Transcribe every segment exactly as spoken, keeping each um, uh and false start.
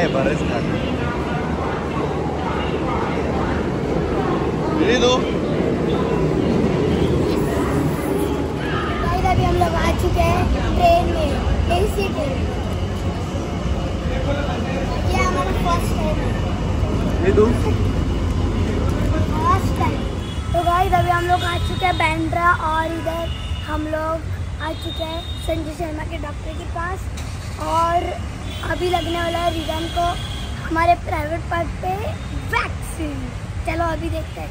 है बरस का। ले दो। अभी हम लोग आ चुके हैं ट्रेन में, एसी ट्रेन। ये हमारा फर्स्ट टाइम है। ले दो। First time. तो गाइस अभी हम लोग आ चुके हैं बांद्रा और इधर हम लोग आ चुके हैं संजय शर्मा के डॉक्टर के पास और अभी लगने वाला है रिजन को हमारे प्राइवेट पार्ट पे वैक्सीन। चलो अभी देखते हैं।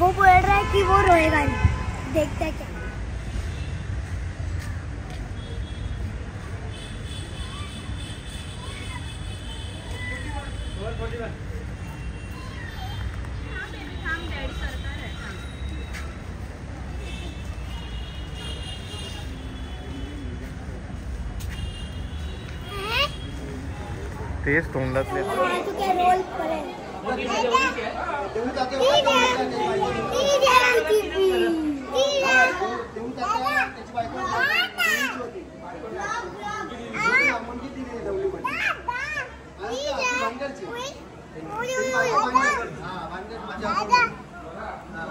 वो बोल रहा है कि वो रोएगा नहीं, देखते हैं क्या। टेस्ट ढूंढ लेते हैं। रोल पर है।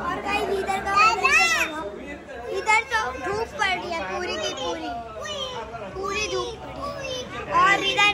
और गाइस इधर का इधर तो धूप पड़ रही है पूरी की पूरी पूरी धूप और इधर